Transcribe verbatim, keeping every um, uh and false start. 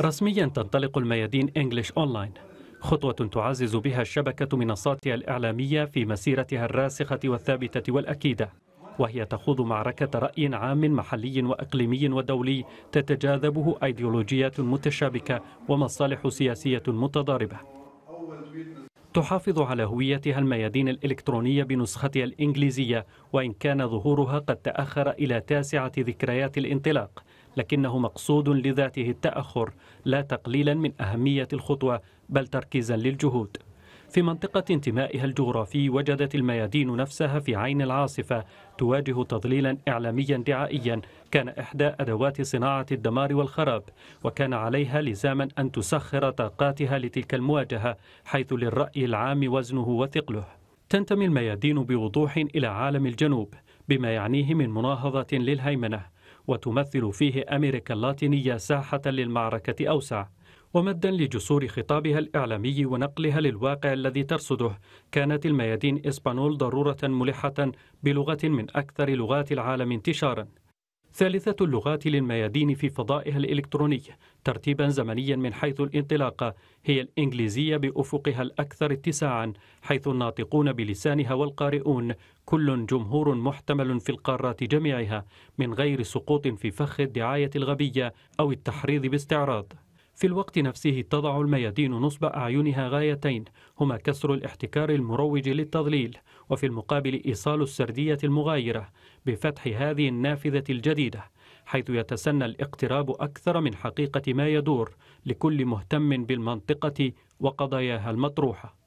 رسميا تنطلق الميادين إنجليش أونلاين، خطوة تعزز بها الشبكة منصاتها الإعلامية في مسيرتها الراسخة والثابتة والأكيدة، وهي تخوض معركة رأي عام محلي وأقليمي ودولي تتجاذبه أيديولوجيات متشابكة ومصالح سياسية متضاربة. تحافظ على هويتها الميادين الإلكترونية بنسختها الإنجليزية، وإن كان ظهورها قد تأخر إلى تاسعة ذكريات الانطلاق، لكنه مقصود لذاته التأخر، لا تقليلا من أهمية الخطوة بل تركيزا للجهود. في منطقة انتمائها الجغرافي وجدت الميادين نفسها في عين العاصفة، تواجه تضليلا إعلاميا دعائيا كان إحدى أدوات صناعة الدمار والخراب، وكان عليها لزاما أن تسخر طاقاتها لتلك المواجهة، حيث للرأي العام وزنه وثقله. تنتمي الميادين بوضوح إلى عالم الجنوب بما يعنيه من مناهضة للهيمنة، وتمثل فيه أمريكا اللاتينية ساحة للمعركة أوسع، ومدا لجسور خطابها الإعلامي ونقلها للواقع الذي ترصده. كانت الميادين إسبانول ضرورة ملحة بلغة من أكثر لغات العالم انتشارا، ثالثة اللغات للميادين في فضائها الإلكتروني ترتيبا زمنيا من حيث الانطلاقة، هي الإنجليزية بأفقها الأكثر اتساعا، حيث الناطقون بلسانها والقارئون كل جمهور محتمل في القارات جميعها، من غير سقوط في فخ الدعاية الغبية أو التحريض باستعراض. في الوقت نفسه تضع الميادين نصب أعينها غايتين، هما كسر الاحتكار المروج للتضليل، وفي المقابل إيصال السردية المغايرة بفتح هذه النافذة الجديدة، حيث يتسنى الاقتراب أكثر من حقيقة ما يدور لكل مهتم بالمنطقة وقضاياها المطروحة.